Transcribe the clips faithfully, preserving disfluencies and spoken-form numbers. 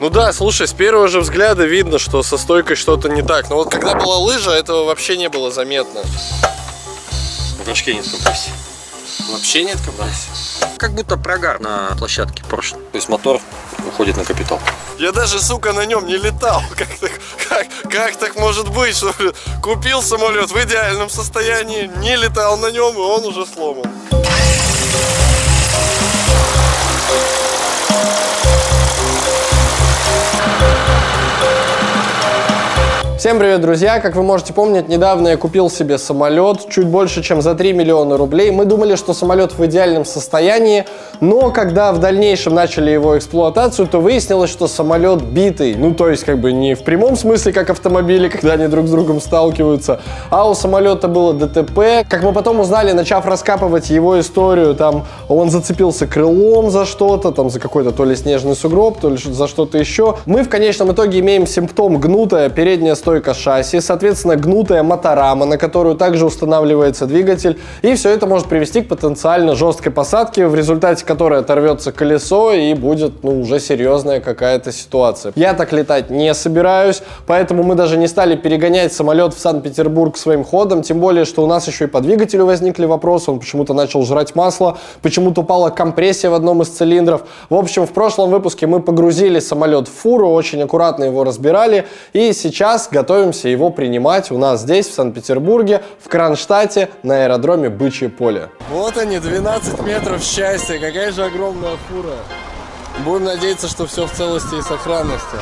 Ну да, слушай, с первого же взгляда видно, что со стойкой что-то не так. Но вот когда была лыжа, этого вообще не было заметно. В рожке нет компрессии. Вообще нет компрессии. Как будто прогар на площадке прошлой. То есть мотор уходит на капитал. Я даже, сука, на нем не летал. Как так, как, как так может быть, что купил самолет в идеальном состоянии, не летал на нем, и он уже сломан. Всем привет, друзья! Как вы можете помнить, недавно я купил себе самолет чуть больше, чем за три миллиона рублей. Мы думали, что самолет в идеальном состоянии, но когда в дальнейшем начали его эксплуатацию, то выяснилось, что самолет битый. Ну, то есть, как бы не в прямом смысле, как автомобили, когда они друг с другом сталкиваются, а у самолета было ДТП. Как мы потом узнали, начав раскапывать его историю, там он зацепился крылом за что-то, там за какой-то то ли снежный сугроб, то ли за что-то еще. Мы в конечном итоге имеем симптом гнутая передняя стойка шасси, соответственно, гнутая моторама, на которую также устанавливается двигатель, и все это может привести к потенциально жесткой посадке, в результате которой оторвется колесо и будет, ну, уже серьезная какая-то ситуация. Я так летать не собираюсь, поэтому мы даже не стали перегонять самолет в Санкт-Петербург своим ходом, тем более, что у нас еще и по двигателю возникли вопросы, он почему-то начал жрать масло, почему-то упала компрессия в одном из цилиндров. В общем, в прошлом выпуске мы погрузили самолет в фуру, очень аккуратно его разбирали, и сейчас готовимся его принимать у нас здесь, в Санкт-Петербурге, в Кронштадте, на аэродроме Бычье поле. Вот они, двенадцать метров счастья, какая же огромная фура. Будем надеяться, что все в целости и сохранности.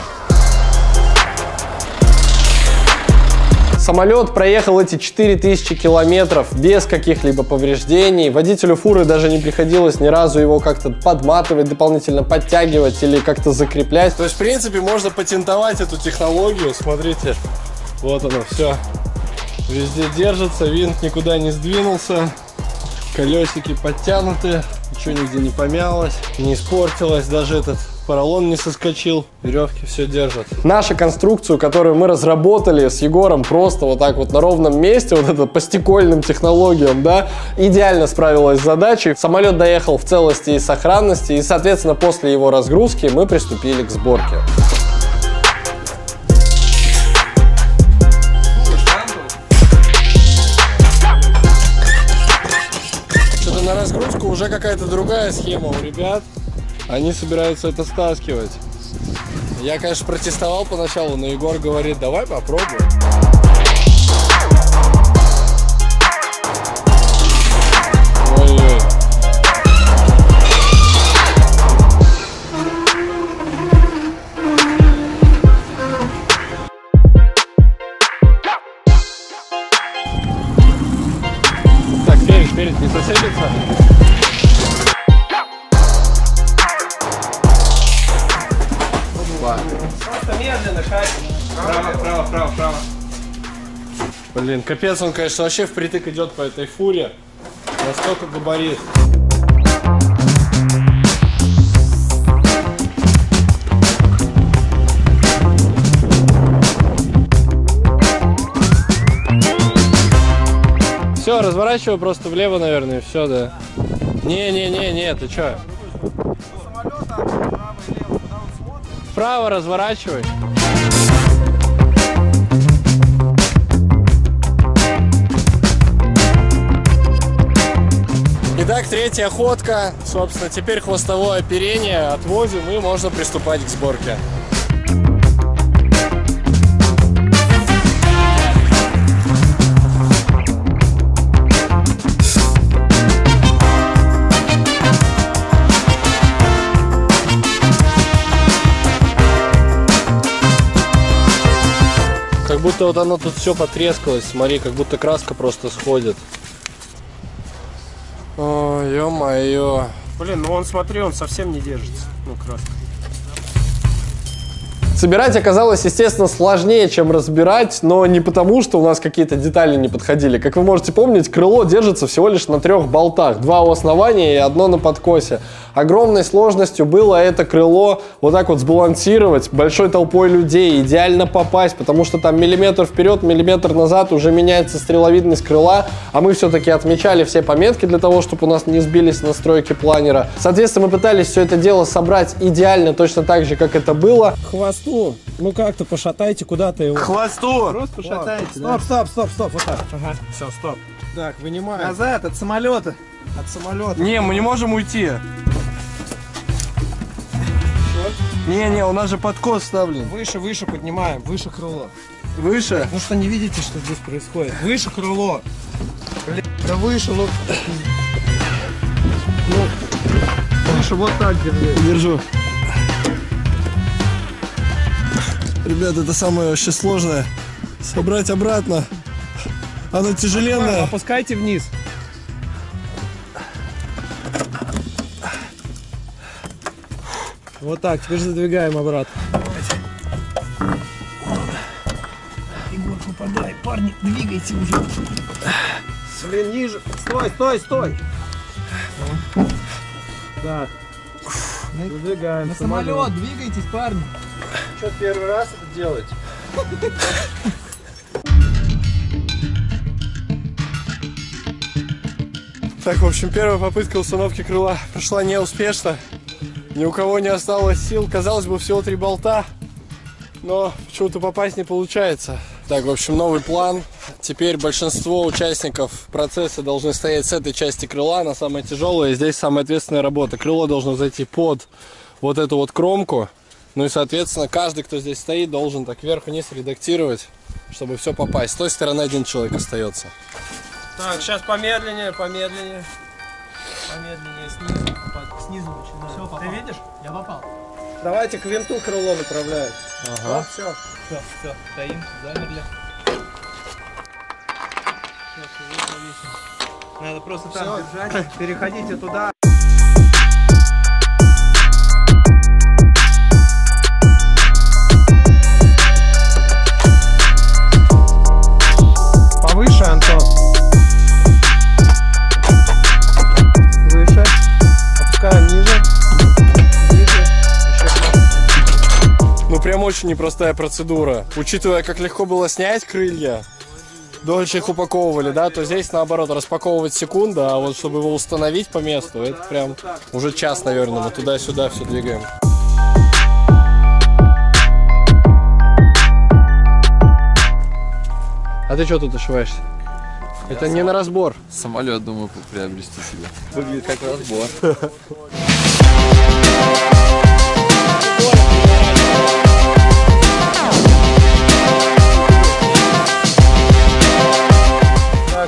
Самолет проехал эти четыре тысячи километров без каких-либо повреждений. Водителю фуры даже не приходилось ни разу его как-то подматывать, дополнительно подтягивать или как-то закреплять. То есть, в принципе, можно патентовать эту технологию. Смотрите, вот оно все. Везде держится, винт никуда не сдвинулся, колесики подтянуты, ничего нигде не помялось, не испортилось, даже этот поролон не соскочил, веревки все держат. Нашу конструкцию, которую мы разработали с Егором просто вот так вот на ровном месте, вот это по стекольным технологиям, да, идеально справилась с задачей. Самолет доехал в целости и сохранности, и, соответственно, после его разгрузки мы приступили к сборке. Что-то на разгрузку уже какая-то другая схема у ребят. Они собираются это стаскивать. Я, конечно, протестовал поначалу, но Егор говорит, давай попробуем. Ой-ой. Так, перед, перед не зацепится. Право, право, право, право. Блин, капец, он, конечно, вообще впритык идет по этой фуре. Настолько габарит. Все, разворачиваю просто влево, наверное, и все, да. Не-не-не-не, ты че? Вправо разворачивай. Итак, третья ходка. Собственно, теперь хвостовое оперение отвозим, и можно приступать к сборке. Как будто вот оно тут все потрескалось, смотри, как будто краска просто сходит. О, ё-моё. Блин, ну он, смотри, он совсем не держится. Ну, краска. Собирать оказалось, естественно, сложнее, чем разбирать, но не потому, что у нас какие-то детали не подходили. Как вы можете помнить, крыло держится всего лишь на трех болтах. Два у основания и одно на подкосе. Огромной сложностью было это крыло вот так вот сбалансировать большой толпой людей, идеально попасть, потому что там миллиметр вперед, миллиметр назад уже меняется стреловидность крыла, а мы все-таки отмечали все пометки для того, чтобы у нас не сбились настройки планера. Соответственно, мы пытались все это дело собрать идеально, точно так же, как это было. Хвосту, ну как-то пошатайте куда-то его. Хвосту! Просто пошатайте. Стоп, да. стоп, стоп, стоп, вот так. Ага, все, стоп. Так, вынимаем. Назад, от самолета. От самолета. Не, мы не можем уйти. Не-не, у нас же подкос ставлен. Выше, выше поднимаем, выше крыло. Выше? Ну что, не видите, что здесь происходит? Выше крыло. Блин, да выше, ну... ну. Выше, вот так держи. Держу. Ребята, это самое вообще сложное. Собрать обратно. Оно тяжеленное. Опускайте вниз. Вот так, теперь задвигаем обратно. Егор, попадай, парни, двигайте уже. Блин, ниже. Стой, стой, стой. Да. Задвигаем. На самолет. самолет, двигайтесь, парни. Что, первый раз это делать? Так, в общем, первая попытка установки крыла прошла неуспешно. Ни у кого не осталось сил, казалось бы, всего три болта, но почему-то попасть не получается. Так, в общем, новый план. Теперь большинство участников процесса должны стоять с этой части крыла, она самая тяжелая, и здесь самая ответственная работа. Крыло должно зайти под вот эту вот кромку, ну и, соответственно, каждый, кто здесь стоит, должен так вверх-вниз редактировать, чтобы все попасть. С той стороны один человек остается. Так, сейчас помедленнее, помедленнее, помедленнее снизу. Снизу начинаем. Все, попал. Ты видишь? Я попал. Давайте к винту крыло направляем. Ага. Вот, все. Все, все. Стоим, замерли. Сейчас его повесим. Надо просто все. Там держать. Переходите туда. Повыше, Антон. Прям очень непростая процедура. Учитывая, как легко было снять крылья, дольше их упаковывали, да, то здесь наоборот распаковывать секунда, а вот чтобы его установить по месту, это прям уже час, наверное, мы туда-сюда все двигаем. А ты что тут ошиваешься? Это не на разбор. Самолет, думаю, приобрести себе. Выглядит как разбор.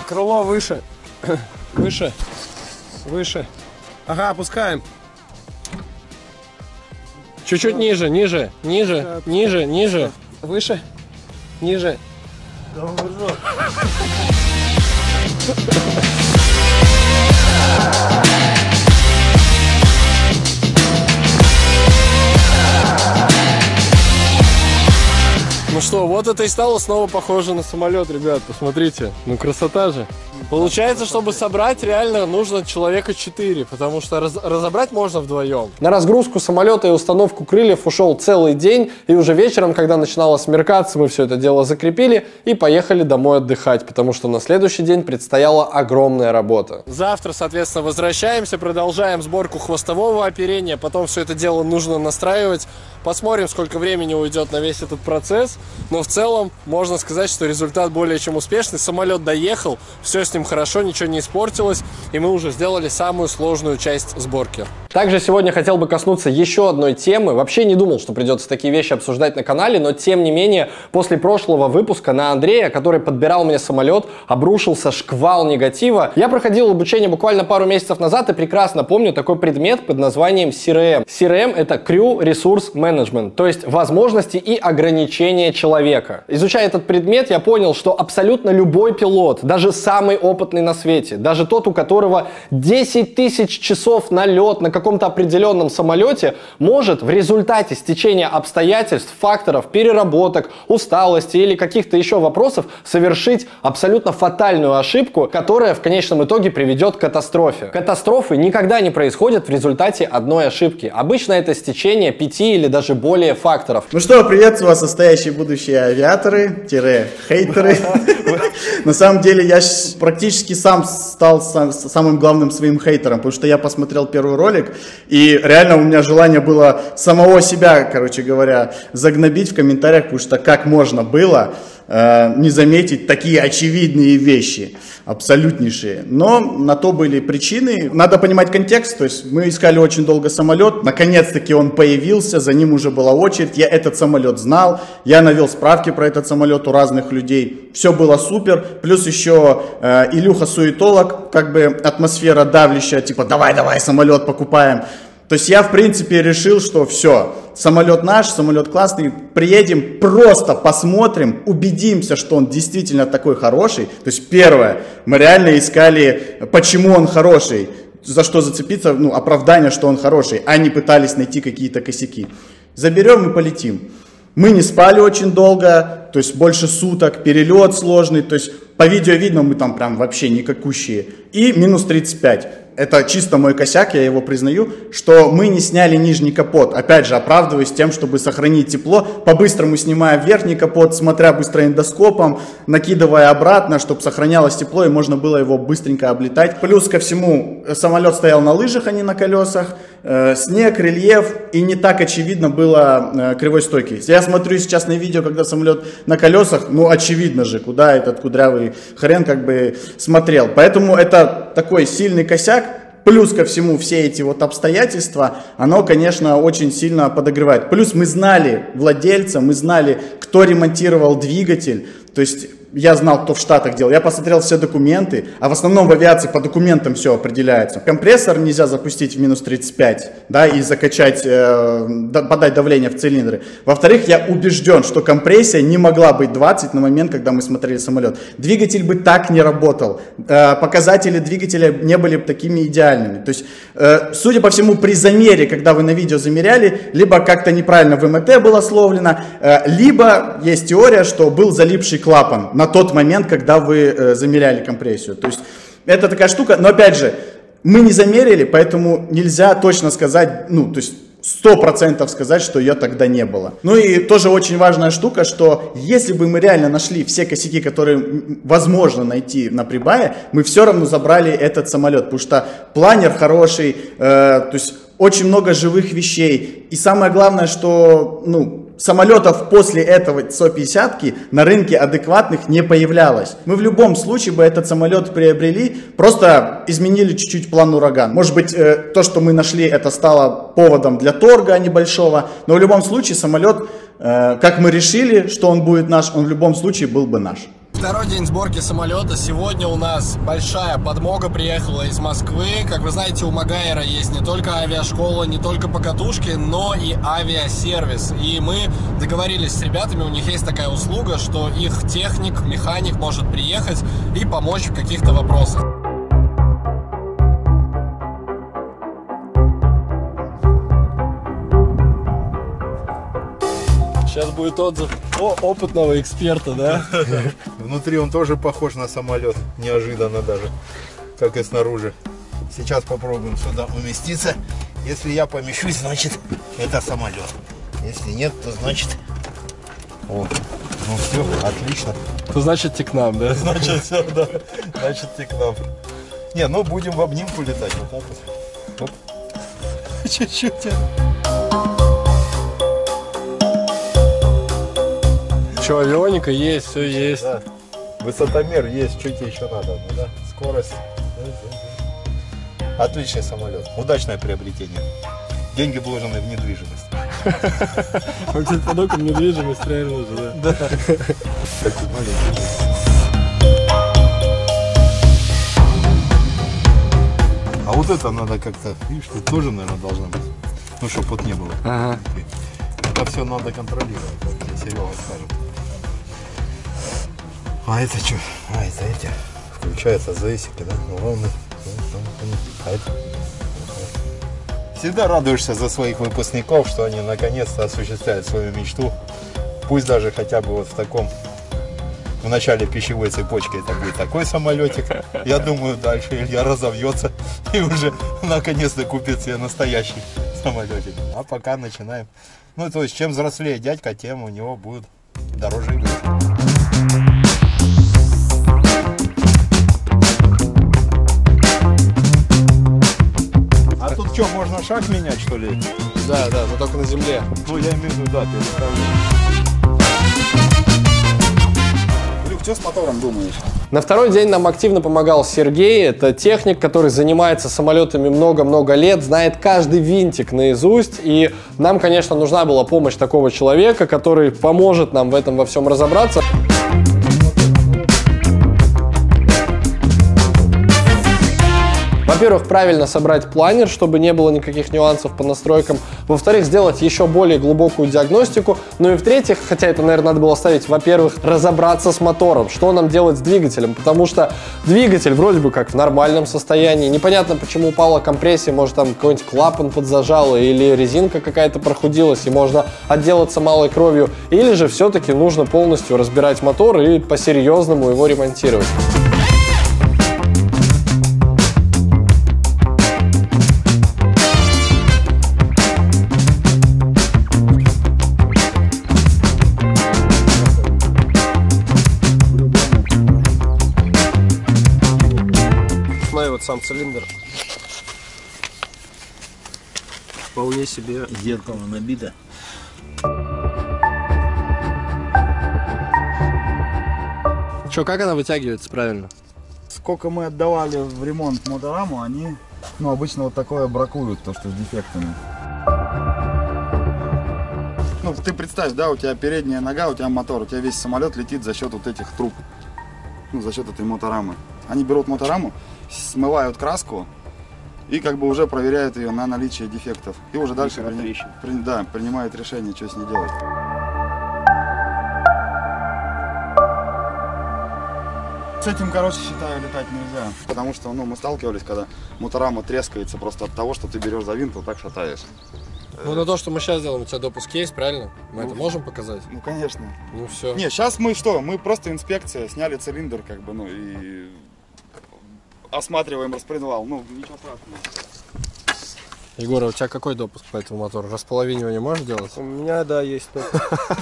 Крыло выше, выше, выше. Ага, опускаем. Чуть-чуть ниже, ниже, ниже, ниже, ниже. Выше, ниже. Ну что, вот это и стало снова похоже на самолет, ребят, посмотрите, ну красота же. Получается, чтобы собрать, реально нужно человека четыре, потому что раз, разобрать можно вдвоем. На разгрузку самолета и установку крыльев ушел целый день, и уже вечером, когда начинало смеркаться, мы все это дело закрепили и поехали домой отдыхать, потому что на следующий день предстояла огромная работа. Завтра, соответственно, возвращаемся, продолжаем сборку хвостового оперения, потом все это дело нужно настраивать, посмотрим, сколько времени уйдет на весь этот процесс, но в целом можно сказать, что результат более чем успешный, самолет доехал, все с ним хорошо, ничего не испортилось, и мы уже сделали самую сложную часть сборки. Также сегодня хотел бы коснуться еще одной темы. Вообще не думал, что придется такие вещи обсуждать на канале, но тем не менее, после прошлого выпуска на Андрея, который подбирал мне самолет, обрушился шквал негатива. Я проходил обучение буквально пару месяцев назад и прекрасно помню такой предмет под названием си эр эм. си эр эм — это Crew Resource Management, то есть возможности и ограничения человека. Изучая этот предмет, я понял, что абсолютно любой пилот, даже самый опытный на свете, даже тот, у которого десять тысяч часов налет на каком-то определенном самолете может в результате стечения обстоятельств, факторов, переработок, усталости или каких-то еще вопросов совершить абсолютно фатальную ошибку, которая в конечном итоге приведет к катастрофе. Катастрофы никогда не происходят в результате одной ошибки. Обычно это стечение пяти или даже более факторов. Ну что, приветствую вас, настоящие будущие авиаторы-хейтеры. На самом деле я практически сам стал самым главным своим хейтером, потому что я посмотрел первый ролик, и реально у меня желание было самого себя, короче говоря, загнобить в комментариях, потому что как можно было э, не заметить такие очевидные вещи, абсолютнейшие. Но на то были причины. Надо понимать контекст, то есть мы искали очень долго самолет, наконец-таки он появился, за ним уже была очередь, я этот самолет знал, я навел справки про этот самолет у разных людей, все было супер, плюс еще э, Илюха суетолог, как бы атмосфера давлющая, типа давай-давай самолет покупаем. То есть я, в принципе, решил, что все, самолет наш, самолет классный, приедем, просто посмотрим, убедимся, что он действительно такой хороший. То есть первое, мы реально искали, почему он хороший, за что зацепиться, ну, оправдание, что он хороший, а не пытались найти какие-то косяки. Заберем и полетим. Мы не спали очень долго, то есть больше суток, перелет сложный, то есть по видео видно, мы там прям вообще никакущие. И минус тридцать пять. Это чисто мой косяк, я его признаю, что мы не сняли нижний капот. Опять же, оправдываясь тем, чтобы сохранить тепло, по-быстрому снимая верхний капот, смотря быстро эндоскопом, накидывая обратно, чтобы сохранялось тепло и можно было его быстренько облетать. Плюс ко всему, самолет стоял на лыжах, а не на колесах, снег, рельеф, и не так очевидно было кривой стойки. Я смотрю сейчас на видео, когда самолет на колесах, ну очевидно же, куда этот кудрявый хрен как бы смотрел. Поэтому это такой сильный косяк. Плюс ко всему все эти вот обстоятельства, оно, конечно, очень сильно подогревает. Плюс мы знали владельца, мы знали, кто ремонтировал двигатель. То есть я знал, кто в Штатах делал. Я посмотрел все документы, а в основном в авиации по документам все определяется. Компрессор нельзя запустить в минус тридцать пять, да, и закачать, э, подать давление в цилиндры. Во-вторых, я убежден, что компрессия не могла быть двадцать на момент, когда мы смотрели самолет. Двигатель бы так не работал. Э, показатели двигателя не были бы такими идеальными. То есть, э, судя по всему, при замере, когда вы на видео замеряли, либо как-то неправильно в МТ было словлено, э, либо есть теория, что был залипший клапан на тот момент, когда вы э, замеряли компрессию. То есть это такая штука, но опять же, мы не замерили, поэтому нельзя точно сказать, ну, то есть сто процентов сказать, что ее тогда не было. Ну и тоже очень важная штука, что если бы мы реально нашли все косяки, которые возможно найти на прибае, мы все равно забрали этот самолет, потому что планер хороший, э, то есть очень много живых вещей. И самое главное, что, ну, самолетов после этого сто пятидесятки на рынке адекватных не появлялось. Мы в любом случае бы этот самолет приобрели, просто изменили чуть-чуть план ураган. Может быть, то, что мы нашли, это стало поводом для торга небольшого, но в любом случае самолет, как мы решили, что он будет наш, он в любом случае был бы наш. Второй день сборки самолета. Сегодня у нас большая подмога приехала из Москвы. Как вы знаете, у Магаера есть не только авиашкола, не только покатушки, но и авиасервис. И мы договорились с ребятами, у них есть такая услуга, что их техник, механик может приехать и помочь в каких-то вопросах. Сейчас будет отзыв о опытного эксперта, да? Внутри он тоже похож на самолет, неожиданно даже, как и снаружи. Сейчас попробуем сюда уместиться. Если я помещусь, значит это самолет. Если нет, то значит... О, ну все, отлично. То значит ты к нам, да? Значит все, да. Значит ты к нам. Не, ну будем в обнимку летать. Вот так вот. Чуть-чуть. Авионика есть, все есть. Да. Высотомер есть, чуть еще надо. Ну, да. Скорость. Отличный самолет. Удачное приобретение. Деньги вложены в недвижимость. По докам недвижимость реально же, да? Да. А вот это надо как-то, видишь, тут тоже, наверное, должно быть. Ну, чтоб вот не было. Ага. Это все надо контролировать, как мне Серега скажет. А это что? А это эти включаются заисики, да? Ну ладно. А это Всегда радуешься за своих выпускников, что они наконец-то осуществляют свою мечту. Пусть даже хотя бы вот в таком, в начале пищевой цепочки это будет такой самолетик. Я думаю, дальше Илья разовьется и уже наконец-то купит себе настоящий самолетик. А пока начинаем. Ну, то есть, чем взрослее дядька, тем у него будут дороже игры. А тут что, можно шаг менять, что ли? Да, да, но только на земле. Ну, я имею в виду, да, переставлю. Люк, что с мотором думаешь? На второй день нам активно помогал Сергей. Это техник, который занимается самолетами много-много лет, знает каждый винтик наизусть. И нам, конечно, нужна была помощь такого человека, который поможет нам в этом во всем разобраться. Во-первых, правильно собрать планер, чтобы не было никаких нюансов по настройкам. Во-вторых, сделать еще более глубокую диагностику. Ну и в-третьих, хотя это, наверное, надо было ставить, во-первых, разобраться с мотором. Что нам делать с двигателем? Потому что двигатель вроде бы как в нормальном состоянии. Непонятно, почему упала компрессия. Может, там какой-нибудь клапан подзажало или резинка какая-то прохудилась, и можно отделаться малой кровью. Или же все-таки нужно полностью разбирать мотор и по-серьезному его ремонтировать. Сам цилиндр вполне себе, зеркало набито. Что, как она вытягивается правильно? Сколько мы отдавали в ремонт мотораму, они, ну, обычно вот такое бракуют, то что с дефектами. Ну, ты представь, да, у тебя передняя нога, у тебя мотор, у тебя весь самолет летит за счет вот этих труб, ну, за счет этой моторамы. Они берут мотораму, смывают краску и как бы уже проверяют ее на наличие дефектов. И уже дальше при... При... Да, принимают решение, что с ней делать. С этим, короче, считаю, летать нельзя. Потому что, ну, мы сталкивались, когда моторама трескается просто от того, что ты берешь за винт, вот так шатаешь. Ну, на то, что мы сейчас делаем, у тебя допуск есть, правильно? Мы, ну, это можем показать? Ну, конечно. Ну, все. Не, сейчас мы что? Мы просто инспекция, сняли цилиндр, как бы, ну, и... осматриваем распредвал, ну, ничего страшного. Егор, у тебя какой допуск по этому мотору? Располовинивание можешь делать? У меня, да, есть допуск.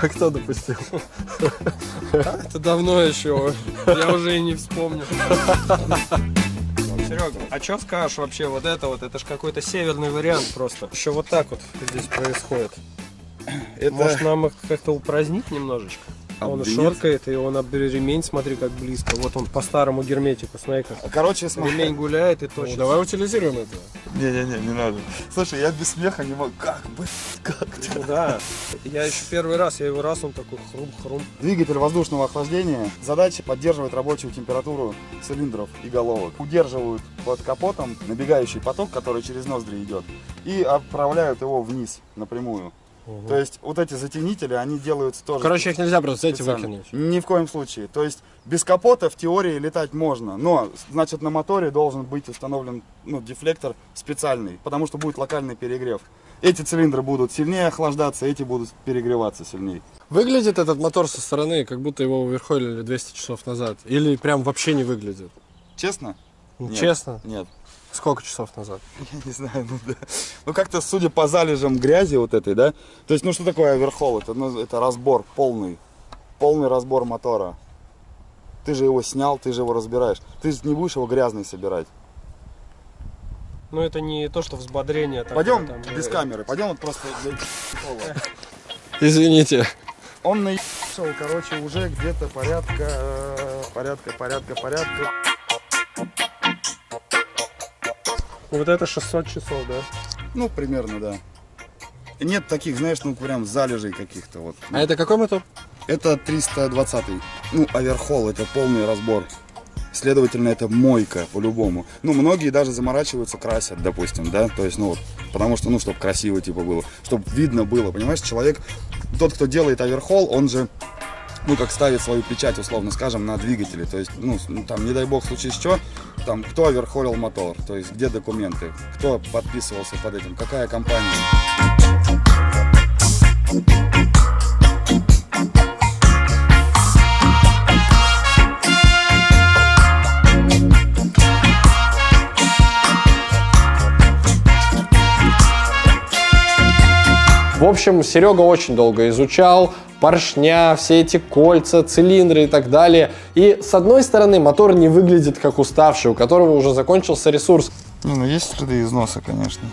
А кто допустил? Это давно еще, я уже и не вспомню. Серега, а что скажешь вообще вот это вот? Это ж какой-то северный вариант просто. Еще вот так вот здесь происходит. Может, нам их как-то упразднить немножечко? А он шоркает, и он об ремень, смотри, как близко. Вот он по старому герметику, смотри как. Короче, смотри. Ремень гуляет и точно. Ну, давай утилизируем это. Не-не-не, не надо. Слушай, я без смеха не могу. Как бы, как -то. Да. Я еще первый раз, я его раз, он такой хрум-хрум. Двигатель воздушного охлаждения. Задача поддерживать рабочую температуру цилиндров и головок. Удерживают под капотом набегающий поток, который через ноздри идет, и отправляют его вниз напрямую. Угу. То есть вот эти затенители, они делаются тоже... Короче, их нельзя просто эти выкинуть. Ни в коем случае. То есть без капота в теории летать можно, но, значит, на моторе должен быть установлен, ну, дефлектор специальный, потому что будет локальный перегрев. Эти цилиндры будут сильнее охлаждаться, эти будут перегреваться сильнее. Выглядит этот мотор со стороны, как будто его уверхолили двести часов назад, или прям вообще не выглядит? Честно? Нет. Честно? Нет. Сколько часов назад? Я не знаю, ну да. Ну как-то, судя по залежам грязи вот этой, да? То есть, ну что такое оверхол? Это, ну, это разбор полный. Полный разбор мотора. Ты же его снял, ты же его разбираешь. Ты же не будешь его грязный собирать. Ну это не то, что взбодрение. Такое, пойдем там, без и... камеры, пойдем вот просто... Извините. Он наебал, короче, уже где-то порядка, порядка, порядка, порядка. Вот это шестьсот часов, да? Ну, примерно, да. И нет таких, знаешь, ну, прям залежей каких-то вот. А это какой мотор? Это триста двадцатый. Ну, оверхол, это полный разбор. Следовательно, это мойка, по-любому. Ну, многие даже заморачиваются, красят, допустим, да? То есть, ну, вот, потому что, ну, чтобы красиво, типа, было. Чтобы видно было, понимаешь? Человек, тот, кто делает оверхол, он же... ну, как ставит свою печать, условно скажем, на двигателе. То есть, ну, там, не дай бог, случись что, там, кто оверхолил мотор, то есть где документы, кто подписывался под этим, какая компания. В общем, Серега очень долго изучал поршня, все эти кольца, цилиндры и так далее. И с одной стороны, мотор не выглядит как уставший, у которого уже закончился ресурс. Не, ну есть следы износа, конечно.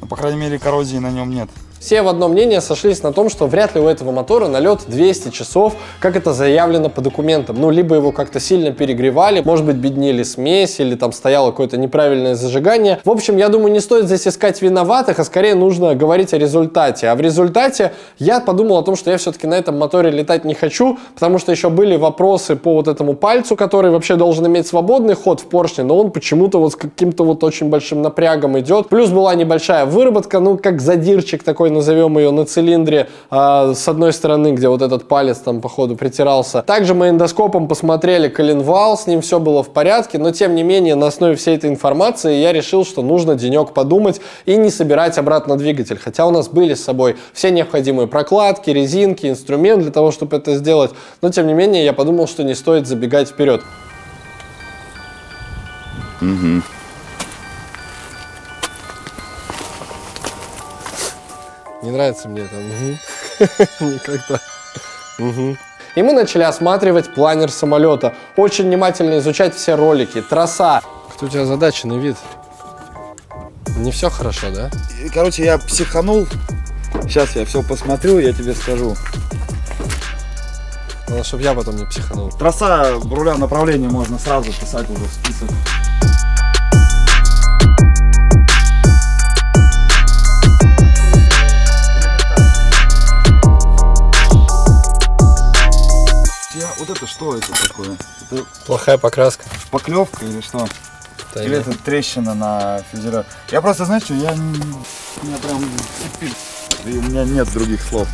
Но, по крайней мере, коррозии на нем нет. Все в одно мнение сошлись на том, что вряд ли у этого мотора налет двести часов, как это заявлено по документам. Ну, либо его как-то сильно перегревали, может быть, беднели смесь, или там стояло какое-то неправильное зажигание. В общем, я думаю, не стоит здесь искать виноватых, а скорее нужно говорить о результате. А в результате я подумал о том, что я все-таки на этом моторе летать не хочу, потому что еще были вопросы по вот этому пальцу, который вообще должен иметь свободный ход в поршне, но он почему-то вот с каким-то вот очень большим напрягом идет. Плюс была небольшая выработка, ну, как задирчик такой, назовем ее, на цилиндре а, с одной стороны, где вот этот палец там походу притирался. Также мы эндоскопом посмотрели коленвал, с ним все было в порядке, но тем не менее на основе всей этой информации я решил, что нужно денек подумать и не собирать обратно двигатель, хотя у нас были с собой все необходимые прокладки, резинки, инструмент для того, чтобы это сделать, но тем не менее я подумал, что не стоит забегать вперед. Mm-hmm. Не нравится мне это. Угу. Никогда. Угу. И мы начали осматривать планер самолета. Очень внимательно изучать все ролики, троса. Кто у тебя задаченный вид? Не все хорошо, да? Короче, я психанул. Сейчас я все посмотрю, я тебе скажу. Надо, чтобы я потом не психанул. Троса руля направления можно сразу писать уже в список. Что это такое? Это плохая покраска. Поклевка или что? Да, или это трещина на фюзеляже? Я просто, знаешь, что я... У меня прям... И у меня нет других слов.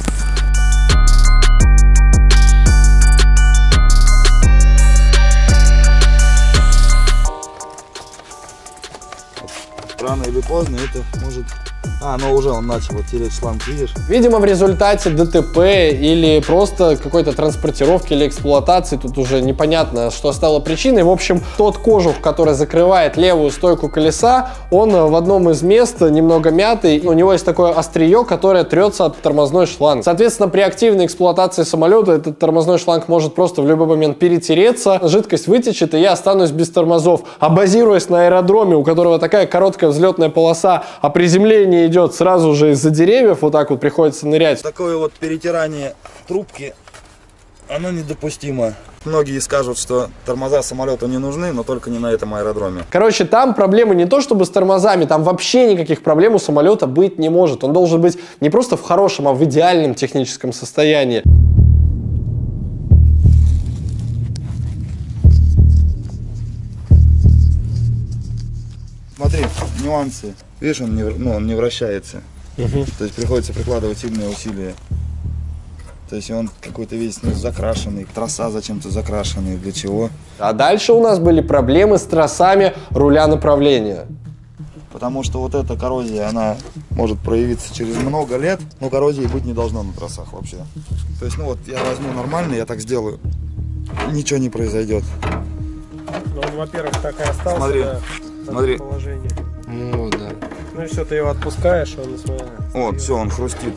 Рано или поздно это может... А, ну уже он начал терять шланг, видишь? Видимо, в результате ДТП или просто какой-то транспортировки или эксплуатации, тут уже непонятно, что стало причиной. В общем, тот кожух, который закрывает левую стойку колеса, он в одном из мест немного мятый. У него есть такое острие, которое трется от тормозной шланг. Соответственно, при активной эксплуатации самолета этот тормозной шланг может просто в любой момент перетереться, жидкость вытечет, и я останусь без тормозов. А базируясь на аэродроме, у которого такая короткая взлетная полоса, а при приземлении идет сразу же из-за деревьев, вот так вот приходится нырять. Такое вот перетирание трубки, оно недопустимо. Многие скажут, что тормоза самолету не нужны, но только не на этом аэродроме. Короче, там проблемы не то чтобы с тормозами, там вообще никаких проблем у самолета быть не может. Он должен быть не просто в хорошем, а в идеальном техническом состоянии. Смотри, нюансы. Видишь, он не, ну, он не вращается. Угу. То есть приходится прикладывать сильные усилия. То есть он какой-то весь, ну, закрашенный, троса зачем-то закрашенный, для чего. А дальше у нас были проблемы с тросами руля направления. Потому что вот эта коррозия, она может проявиться через много лет, но коррозии быть не должно на тросах вообще. То есть, ну вот я возьму нормально, я так сделаю, ничего не произойдет. Ну, во-первых, так и остался. Смотри. Да. Смотри. Ну, да. Ну и все, ты его отпускаешь, он смотри. Вот, все, он хрустит.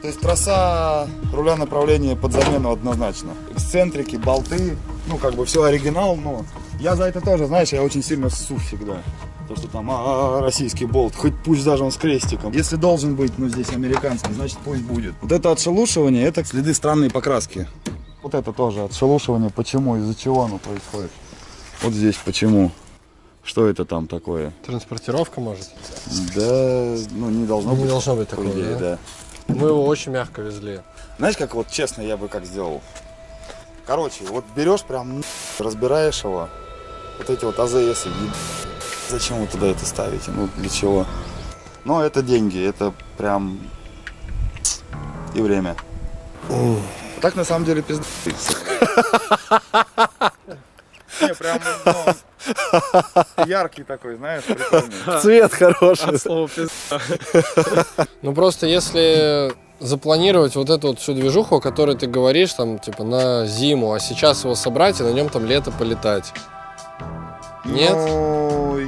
То есть троса руля направления под замену однозначно. Эксцентрики, болты, ну как бы все оригинал, но я за это тоже, знаешь, я очень сильно ссу всегда. То, что там а-а-а, российский болт, хоть пусть даже он с крестиком. Если должен быть, ну здесь американский, значит пусть будет. Вот это отшелушивание, это следы странной покраски. Вот это тоже отшелушивание, почему, из-за чего оно происходит. Вот здесь почему. Что это там такое? Транспортировка, может? Да, ну не должно быть. Не должно быть такого, идее, да? Да. Мы его очень мягко везли. Знаешь, как вот честно я бы как сделал? Короче, вот берешь прям, разбираешь его. Вот эти вот АЗСы. Зачем вы туда это ставите? Ну, для чего? Но это деньги, это прям... И время. Так на самом деле пиздец. Не, прям ну, яркий такой, знаешь, прикольный. Цвет хороший. От слова пизда. Ну просто если запланировать вот эту вот всю движуху, о которой ты говоришь, там, типа, на зиму, а сейчас его собрать и на нем там лето полетать. Нет? Ну,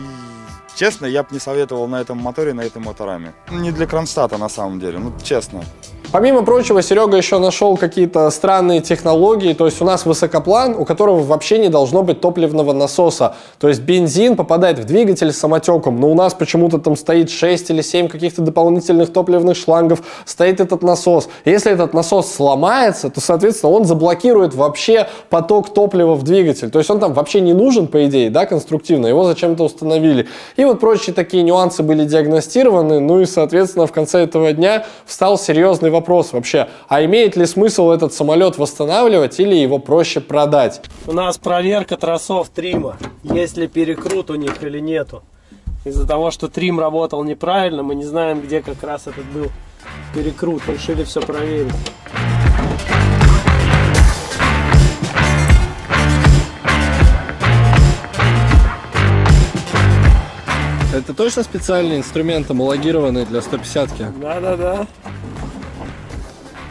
честно, я бы не советовал на этом моторе, на этом моторами. Не для Кронштадта, на самом деле, ну, честно. Помимо прочего, Серега еще нашел какие-то странные технологии, то есть у нас высокоплан, у которого вообще не должно быть топливного насоса, то есть бензин попадает в двигатель с самотеком, но у нас почему-то там стоит шесть или семь каких-то дополнительных топливных шлангов, стоит этот насос. Если этот насос сломается, то, соответственно, он заблокирует вообще поток топлива в двигатель, то есть он там вообще не нужен, по идее, да, конструктивно, его зачем-то установили. И вот прочие такие нюансы были диагностированы, ну и, соответственно, в конце этого дня встал серьезный вопрос. Вопрос вообще, а имеет ли смысл этот самолет восстанавливать или его проще продать? У нас проверка тросов трима, есть ли перекрут у них или нету. Из-за того, что трим работал неправильно, мы не знаем, где как раз этот был перекрут, решили все проверить. Это точно специальный инструмент, амалогированный для сто пятидесятки? Да-да-да.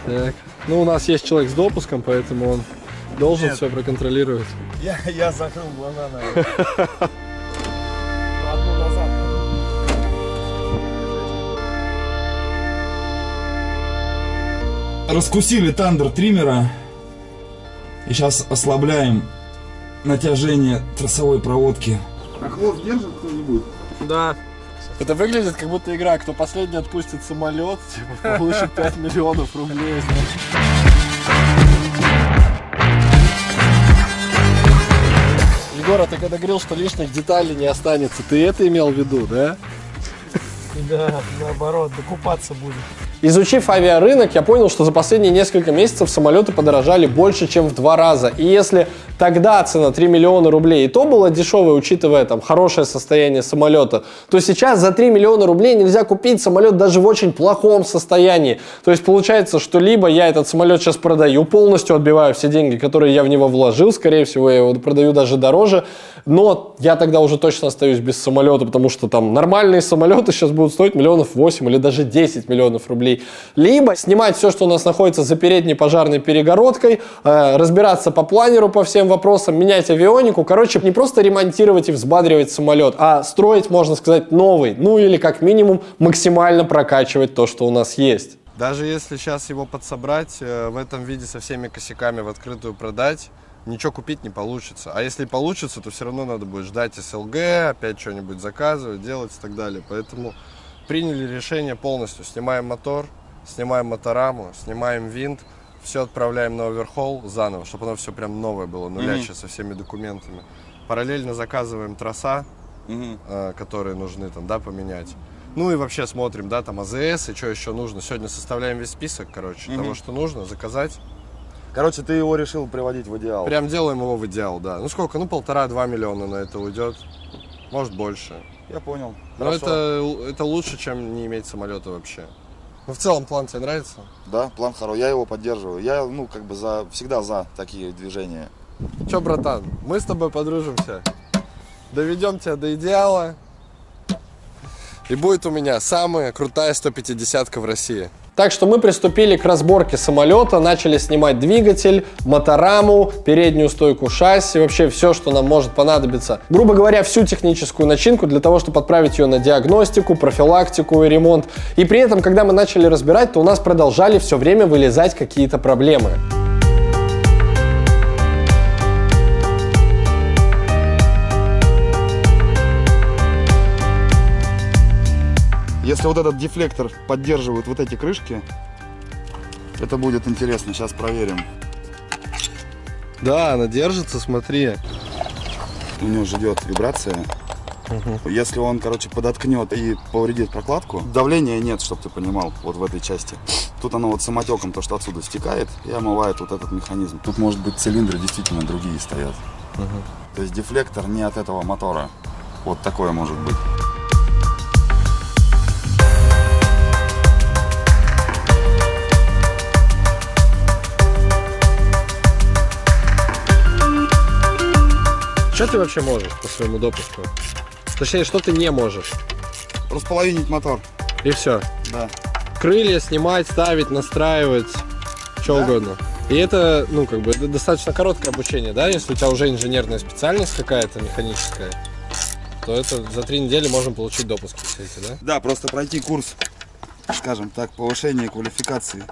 Так. Ну, у нас есть человек с допуском, поэтому он должен Нет. все проконтролировать. Я, я закрыл глаза, наверное. Одну назад. Раскусили тандер триммера. И сейчас ослабляем натяжение тросовой проводки. А хвост держит кто-нибудь? Да. Это выглядит как будто игра, кто последний отпустит самолет, типа, получит пять миллионов рублей. Егор, а ты когда говорил, что лишних деталей не останется, ты это имел в виду, да? Да, наоборот, докупаться будем. Изучив авиарынок, я понял, что за последние несколько месяцев самолеты подорожали больше, чем в два раза. И если тогда цена три миллиона рублей и то была дешевая, учитывая там хорошее состояние самолета, то сейчас за три миллиона рублей нельзя купить самолет даже в очень плохом состоянии. То есть получается, что либо я этот самолет сейчас продаю полностью, отбиваю все деньги, которые я в него вложил, скорее всего, я его продаю даже дороже, но я тогда уже точно остаюсь без самолета, потому что там нормальные самолеты сейчас будут стоить миллионов восемь или даже десять миллионов рублей. Либо снимать все, что у нас находится за передней пожарной перегородкой, э, разбираться по планеру, по всем вопросам, менять авионику. Короче, не просто ремонтировать и взбадривать самолет, а строить, можно сказать, новый. Ну или как минимум максимально прокачивать то, что у нас есть. Даже если сейчас его подсобрать, э, в этом виде со всеми косяками в открытую продать, ничего купить не получится. А если получится, то все равно надо будет ждать СЛГ, опять что-нибудь заказывать, делать и так далее. Поэтому приняли решение полностью. Снимаем мотор, снимаем мотораму, снимаем винт, все отправляем на оверхол заново, чтобы оно все прям новое было, нуляче, mm-hmm. со всеми документами. Параллельно заказываем троса, mm-hmm. э, которые нужны там, да, поменять. Ну и вообще смотрим, да, там АЗС и что еще нужно. Сегодня составляем весь список, короче, mm-hmm. того, что нужно заказать. Короче, ты его решил приводить в идеал. Прям делаем его в идеал, да. Ну сколько? Ну полтора-два миллиона на это уйдет. Может больше. Я понял. Но это, это лучше, чем не иметь самолета вообще. Ну в целом план тебе нравится? Да, план хороший. Я его поддерживаю. Я, ну, как бы за, всегда за такие движения. Че, братан, мы с тобой подружимся. Доведем тебя до идеала. И будет у меня самая крутая сто пятидесятка в России. Так что мы приступили к разборке самолета, начали снимать двигатель, мотораму, переднюю стойку шасси, вообще все, что нам может понадобиться. Грубо говоря, всю техническую начинку для того, чтобы отправить ее на диагностику, профилактику и ремонт. И при этом, когда мы начали разбирать, то у нас продолжали все время вылезать какие-то проблемы. Если вот этот дефлектор поддерживает вот эти крышки, это будет интересно. Сейчас проверим. Да, она держится, смотри. У него же идет вибрация. Угу. Если он, короче, подоткнет и повредит прокладку, давления нет, чтобы ты понимал, вот в этой части. Тут оно вот самотеком, то, что отсюда стекает, и омывает вот этот механизм. Тут, может быть, цилиндры действительно другие стоят. Угу. То есть дефлектор не от этого мотора. Вот такое может быть. Что Что ты вообще можешь по своему допуску? Точнее, что ты не можешь? Располовинить мотор. И все? Да. Крылья снимать, ставить, настраивать, что да? угодно. И это, ну, как бы, достаточно короткое обучение, да? Если у тебя уже инженерная специальность какая-то механическая, то это за три недели можно получить допуск, кстати, да? Да, просто пройти курс, скажем так, повышение квалификации.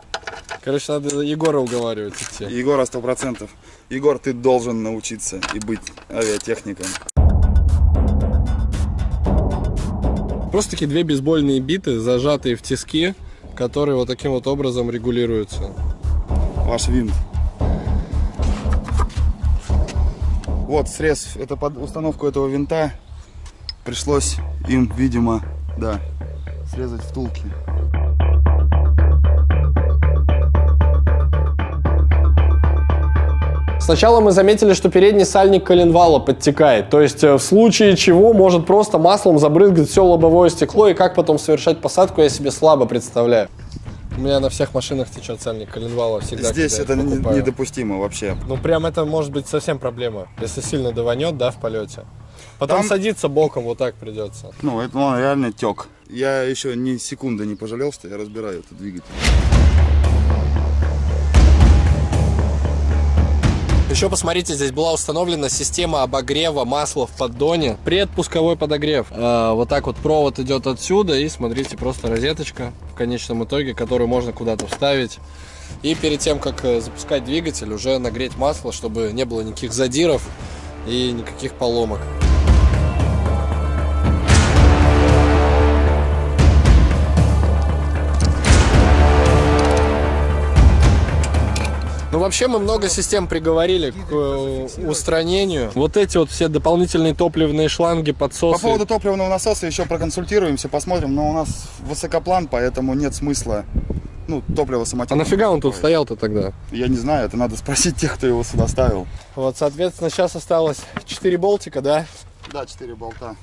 Короче, надо Егора уговаривать идти. Егора сто процентов. Егор, ты должен научиться и быть авиатехником. Просто такие две бейсбольные биты, зажатые в тиски, которые вот таким вот образом регулируются. Ваш винт. Вот срез. Это под установку этого винта пришлось им, видимо, да, срезать втулки. Сначала мы заметили, что передний сальник коленвала подтекает, то есть в случае чего может просто маслом забрызгать все лобовое стекло, и как потом совершать посадку я себе слабо представляю. У меня на всех машинах течет сальник коленвала всегда. Здесь это недопустимо вообще. Ну прям это может быть совсем проблема, если сильно даванет, да, в полете. Потом там... садиться боком вот так придется. Ну это он реально тек. Я еще ни секунды не пожалел, что я разбираю этот двигатель. Еще посмотрите, здесь была установлена система обогрева масла в поддоне. Предпусковой подогрев. Э, вот так вот провод идет отсюда, и смотрите, просто розеточка в конечном итоге, которую можно куда-то вставить. И перед тем, как запускать двигатель, уже нагреть масло, чтобы не было никаких задиров и никаких поломок. Ну, вообще мы много систем приговорили к устранению. Вот эти вот все дополнительные топливные шланги, подсосы. По поводу топливного насоса еще проконсультируемся, посмотрим. Но у нас высокоплан, поэтому нет смысла, ну, топливо самотеком. А нафига он тут стоял-то тогда? Я не знаю, это надо спросить тех, кто его сюда ставил. Вот, соответственно, сейчас осталось четыре болтика, да? Да, четыре болта.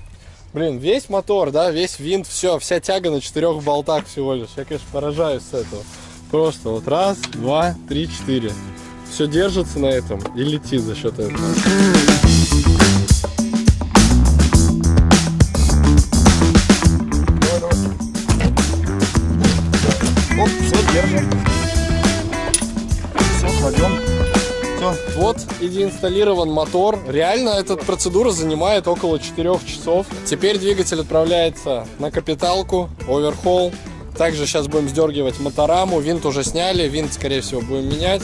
Блин, весь мотор, да, весь винт, все, вся тяга на четырех болтах всего лишь. Я, конечно, поражаюсь с этого. Просто вот раз, два, три, четыре. Все держится на этом и летит за счет этого. Вот, все держим. Все, кладем. Все. Вот и деинсталлирован мотор. Реально эта процедура занимает около четырёх часов. Теперь двигатель отправляется на капиталку, оверхол. Также сейчас будем сдергивать мотораму, винт уже сняли, винт, скорее всего, будем менять.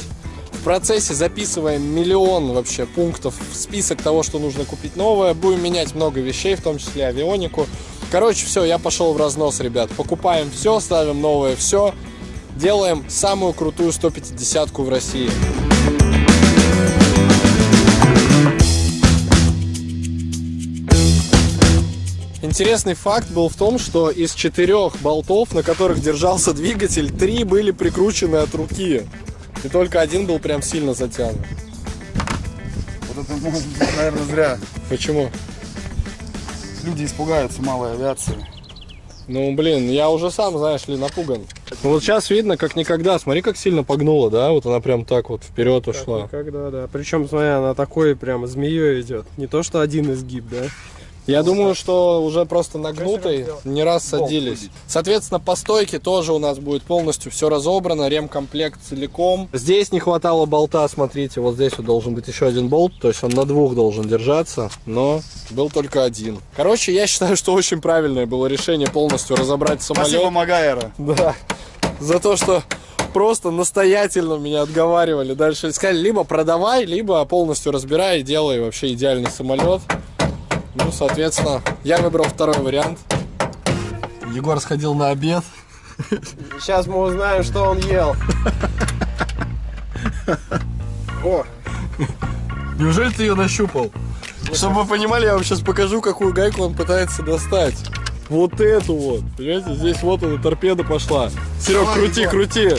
В процессе записываем миллион вообще пунктов в список того, что нужно купить новое. Будем менять много вещей, в том числе авионику. Короче, все, я пошел в разнос, ребят. Покупаем все, ставим новое все. Делаем самую крутую сто пятидесятку в России. Интересный факт был в том, что из четырех болтов, на которых держался двигатель, три были прикручены от руки. И только один был прям сильно затянут. Вот это, наверное, зря. Почему? Люди испугаются малой авиации. Ну, блин, я уже сам, знаешь ли, напуган. Ну, вот сейчас видно, как никогда. Смотри, как сильно погнула, да? Вот она прям так вот вперед как ушла. Никогда, да. Причем, смотри, она такой прям змеей идет. Не то, что один изгиб, да? Я думаю, что уже просто нагнутый не раз садились. Соответственно, по стойке тоже у нас будет полностью все разобрано, ремкомплект целиком. Здесь не хватало болта, смотрите, вот здесь вот должен быть еще один болт, то есть он на двух должен держаться, но был только один. Короче, я считаю, что очень правильное было решение полностью разобрать самолет. Спасибо Магаера. Да, за то, что... Просто настоятельно меня отговаривали. Дальше сказали, либо продавай, либо полностью разбирай и делай вообще идеальный самолет. Ну, соответственно, я выбрал второй вариант. Егор сходил на обед. Сейчас мы узнаем, что он ел. О! Неужели ты ее нащупал? Чтобы вы понимали, я вам сейчас покажу, какую гайку он пытается достать. Вот эту вот. Понимаете, здесь вот она, торпеда пошла. Серег, крути, крути.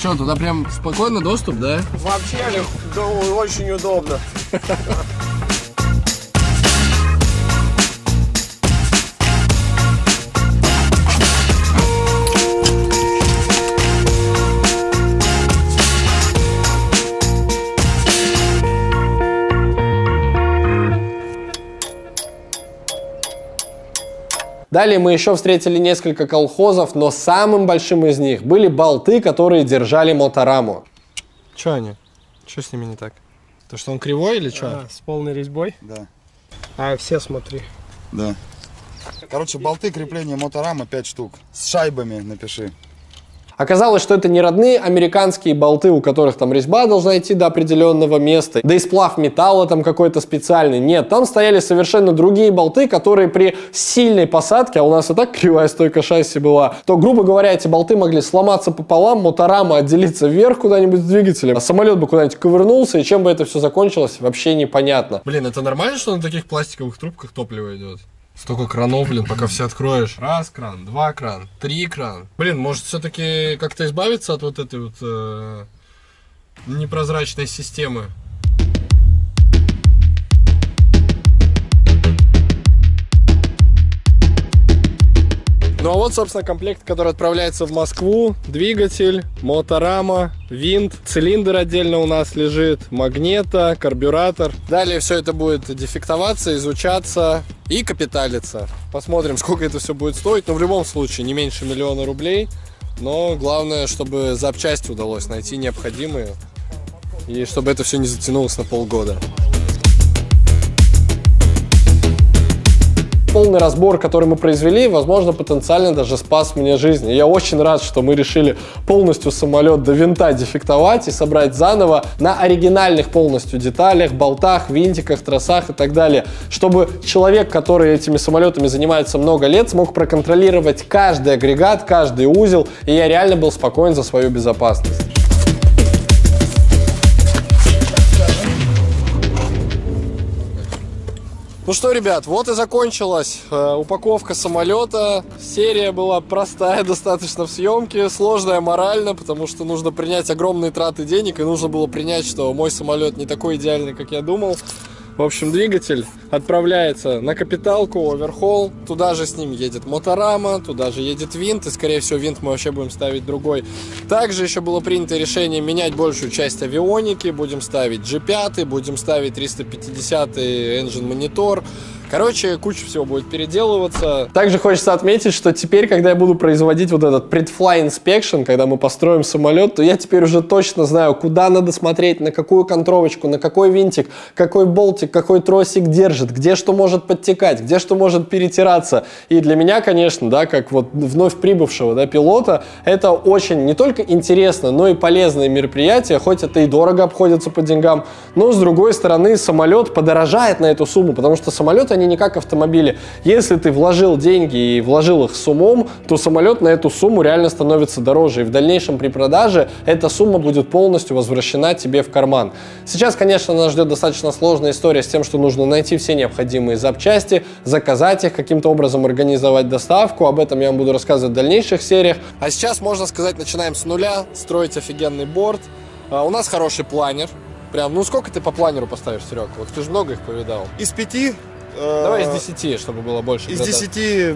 Что, туда прям спокойно доступ, да? Вообще, очень удобно. Далее мы еще встретили несколько колхозов, но самым большим из них были болты, которые держали мотораму. Че они? Че с ними не так? То, что он кривой или что? А, с полной резьбой? Да. А, все смотри. Да. Короче, болты крепления моторамы пять штук. С шайбами напиши. Оказалось, что это не родные американские болты, у которых там резьба должна идти до определенного места, да и сплав металла там какой-то специальный. Нет, там стояли совершенно другие болты, которые при сильной посадке, а у нас и так кривая стойка шасси была, то, грубо говоря, эти болты могли сломаться пополам, моторама отделиться вверх куда-нибудь с двигателем, а самолет бы куда-нибудь ковырнулся, и чем бы это все закончилось, вообще непонятно. Блин, это нормально, что на таких пластиковых трубках топливо идет? Столько кранов, блин, пока все откроешь. Раз кран, два кран, три кран. Блин, может все-таки как-то избавиться от вот этой вот э, непрозрачной системы? Ну а вот, собственно, комплект, который отправляется в Москву. Двигатель, моторама, винт, цилиндр отдельно у нас лежит, магнета, карбюратор. Далее все это будет дефектоваться, изучаться и капиталиться. Посмотрим, сколько это все будет стоить. Но в любом случае не меньше миллиона рублей. Но главное, чтобы запчасти удалось найти необходимые. И чтобы это все не затянулось на полгода. Полный разбор, который мы произвели, возможно, потенциально даже спас мне жизнь. И я очень рад, что мы решили полностью самолет до винта дефектовать и собрать заново на оригинальных полностью деталях, болтах, винтиках, тросах и так далее, чтобы человек, который этими самолетами занимается много лет, смог проконтролировать каждый агрегат, каждый узел, и я реально был спокоен за свою безопасность. Ну что, ребят, вот и закончилась э, упаковка самолета. Серия была простая достаточно в съемке, сложная морально, потому что нужно принять огромные траты денег, и нужно было принять, что мой самолет не такой идеальный, как я думал. В общем, двигатель отправляется на капиталку, оверхол, туда же с ним едет моторама, туда же едет винт, и, скорее всего, винт мы вообще будем ставить другой. Также еще было принято решение менять большую часть авионики, будем ставить джи пять, будем ставить триста пятидесятый engine-монитор. Короче, куча всего будет переделываться. Также хочется отметить, что теперь, когда я буду производить вот этот предфлай инспекшн, когда мы построим самолет, то я теперь уже точно знаю, куда надо смотреть, на какую контровочку, на какой винтик, какой болтик, какой тросик держит, где что может подтекать, где что может перетираться. И для меня, конечно, да, как вот вновь прибывшего, да, пилота, это очень не только интересно, но и полезное мероприятие, хоть это и дорого обходится по деньгам, но, с другой стороны, самолет подорожает на эту сумму, потому что самолет, они не как автомобили. Если ты вложил деньги и вложил их с умом, то самолет на эту сумму реально становится дороже. И в дальнейшем при продаже эта сумма будет полностью возвращена тебе в карман. Сейчас, конечно, нас ждет достаточно сложная история с тем, что нужно найти все необходимые запчасти, заказать их, каким-то образом организовать доставку. Об этом я вам буду рассказывать в дальнейших сериях. А сейчас, можно сказать, начинаем с нуля, строить офигенный борт. А у нас хороший планер. Прям, ну сколько ты по планеру поставишь, Серег? Вот ты же много их повидал. Из пяти... Давай из десяти, чтобы было больше. Из десяти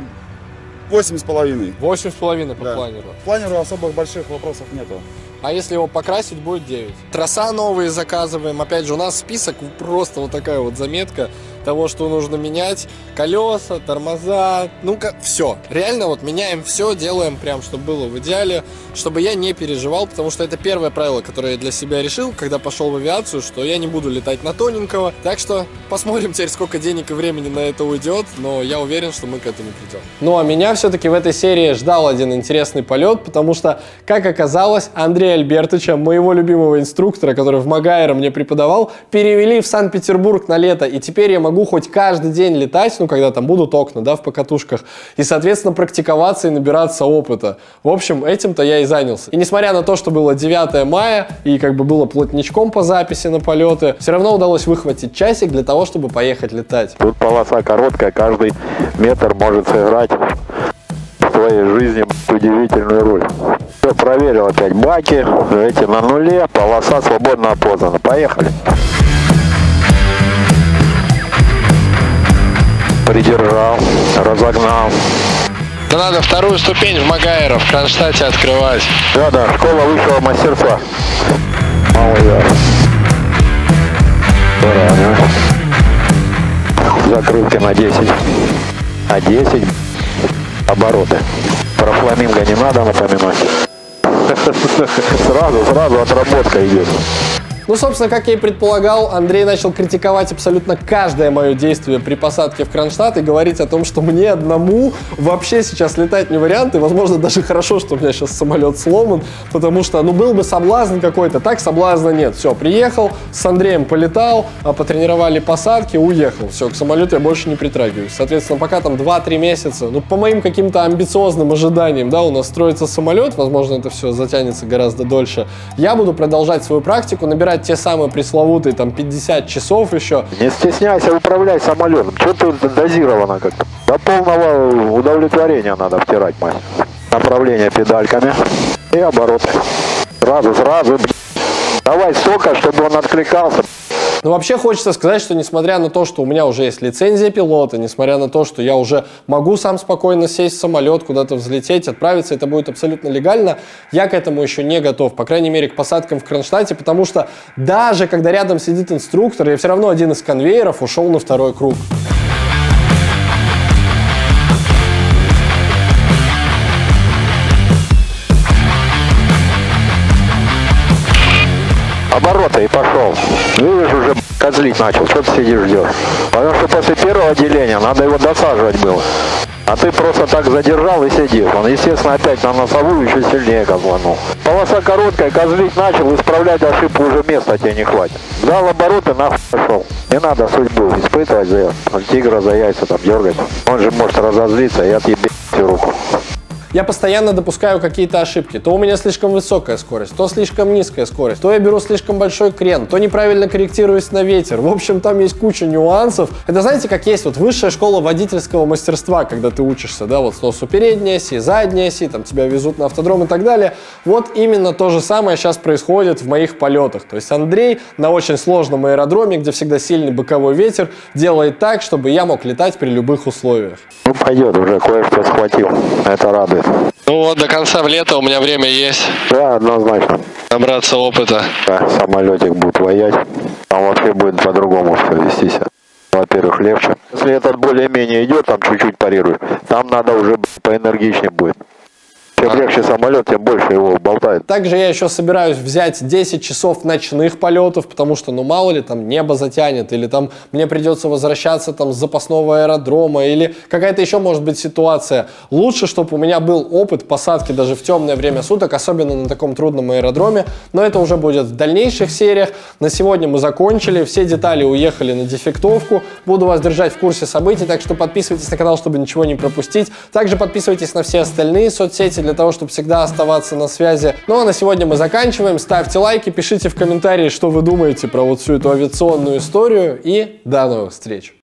восемь с половиной. Восемь с половиной по да. планеру. Планеру особых больших вопросов нету. А если его покрасить, будет девять. Троса новые заказываем. Опять же, у нас список, просто вот такая вот заметка того, что нужно менять. Колеса, тормоза, ну-ка, все. Реально вот меняем все, делаем прям, чтобы было в идеале, чтобы я не переживал, потому что это первое правило, которое я для себя решил, когда пошел в авиацию, что я не буду летать на тоненького. Так что посмотрим теперь, сколько денег и времени на это уйдет, но я уверен, что мы к этому придем. Ну, а меня все-таки в этой серии ждал один интересный полет, потому что, как оказалось, Андрея Альбертовича, моего любимого инструктора, который в Магаере мне преподавал, перевели в Санкт-Петербург на лето, и теперь я могу Могу хоть каждый день летать, ну, когда там будут окна, да, в покатушках, и, соответственно, практиковаться и набираться опыта. В общем, этим-то я и занялся. И несмотря на то, что было девятое мая, и как бы было плотничком по записи на полеты, все равно удалось выхватить часик для того, чтобы поехать летать. Тут полоса короткая, каждый метр может сыграть в своей жизни удивительную роль. Все проверил опять, баки, эти на нуле, полоса свободно опознана. Поехали. Придержал, разогнал. Да надо вторую ступень в Магаера, в Кронштадте открывать. Да-да, школа высшего мастерства. Магаер. Правильно. Закрутки на десять. На десять. обороты. Про фламинго не надо напоминать. Сразу, сразу отработка идет. Ну, собственно, как я и предполагал, Андрей начал критиковать абсолютно каждое мое действие при посадке в Кронштадт и говорить о том, что мне одному вообще сейчас летать не вариант, и, возможно, даже хорошо, что у меня сейчас самолет сломан, потому что, ну, был бы соблазн какой-то, так соблазна нет. Все, приехал, с Андреем полетал, потренировали посадки, уехал. Все, к самолету я больше не притрагиваюсь. Соответственно, пока там два-три месяца, ну, по моим каким-то амбициозным ожиданиям, да, у нас строится самолет, возможно, это все затянется гораздо дольше, я буду продолжать свою практику, набирать те самые пресловутые там пятьдесят часов еще. Не стесняйся, управляй самолетом. Что-то дозировано как-то. До полного удовлетворения надо втирать, мать. Направление педальками и обороты. Сразу, сразу. Давай сока, чтобы он откликался. Но вообще хочется сказать, что несмотря на то, что у меня уже есть лицензия пилота, несмотря на то, что я уже могу сам спокойно сесть в самолет, куда-то взлететь, отправиться, это будет абсолютно легально, я к этому еще не готов, по крайней мере, к посадкам в Кронштадте, потому что даже когда рядом сидит инструктор, я все равно один из конвейеров ушел на второй круг. Обороты и пошел. Видишь, уже козлить начал, что ты сидишь ждешь. Потому что после первого деления надо его досаживать было. А ты просто так задержал и сидишь. Он, естественно, опять на носовую еще сильнее козланул. Полоса короткая, козлить начал, исправлять ошибку уже места тебе не хватит. Дал обороты, нахуй пошел. Не надо судьбу испытывать за тигра, за яйца там дергать. Он же может разозлиться и отъебать всю руку. Я постоянно допускаю какие-то ошибки. То у меня слишком высокая скорость, то слишком низкая скорость, то я беру слишком большой крен, то неправильно корректируюсь на ветер. В общем, там есть куча нюансов. Это, знаете, как есть вот высшая школа водительского мастерства, когда ты учишься, да, вот сносу передней оси, задней оси, там тебя везут на автодром и так далее. Вот именно то же самое сейчас происходит в моих полетах. То есть Андрей на очень сложном аэродроме, где всегда сильный боковой ветер, делает так, чтобы я мог летать при любых условиях. Ну, пойдет уже, кое-что схватил. Это радует. Ну вот, до конца лета у меня время есть. Да, однозначно. Набраться опыта. Да, самолетик будет воять, а вообще будет по-другому все вестись. Во-первых, легче. Если этот более-менее идет, там чуть-чуть парирует, там надо уже поэнергичнее будет. Чем легче самолет, тем больше его болтает. Также я еще собираюсь взять десять часов ночных полетов, потому что, ну, мало ли, там небо затянет, или там мне придется возвращаться там с запасного аэродрома, или какая-то еще может быть ситуация. Лучше, чтобы у меня был опыт посадки даже в темное время суток, особенно на таком трудном аэродроме, но это уже будет в дальнейших сериях. На сегодня мы закончили, все детали уехали на дефектовку. Буду вас держать в курсе событий, так что подписывайтесь на канал, чтобы ничего не пропустить. Также подписывайтесь на все остальные соцсети, для Для того, чтобы всегда оставаться на связи. Ну а на сегодня мы заканчиваем. Ставьте лайки, пишите в комментарии, что вы думаете про вот всю эту авиационную историю. И до новых встреч!